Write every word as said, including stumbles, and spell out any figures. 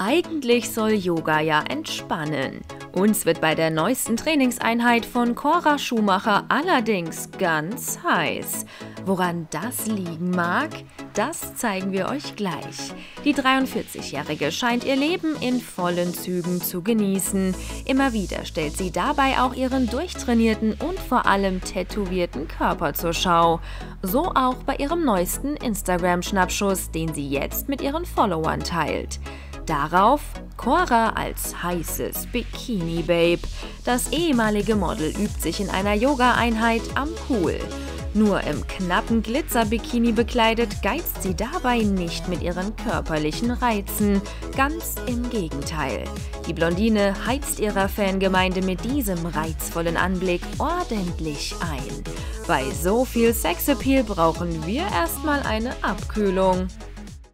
Eigentlich soll Yoga ja entspannen. Uns wird bei der neuesten Trainingseinheit von Cora Schumacher allerdings ganz heiß. Woran das liegen mag, das zeigen wir euch gleich. Die dreiundvierzigjährige scheint ihr Leben in vollen Zügen zu genießen. Immer wieder stellt sie dabei auch ihren durchtrainierten und vor allem tätowierten Körper zur Schau. So auch bei ihrem neuesten Instagram-Schnappschuss, den sie jetzt mit ihren Followern teilt. Darauf Cora als heißes Bikini-Babe. Das ehemalige Model übt sich in einer Yoga-Einheit am Pool. Nur im knappen Glitzer-Bikini bekleidet, geizt sie dabei nicht mit ihren körperlichen Reizen. Ganz im Gegenteil. Die Blondine heizt ihrer Fangemeinde mit diesem reizvollen Anblick ordentlich ein. Bei so viel Sexappeal brauchen wir erstmal eine Abkühlung.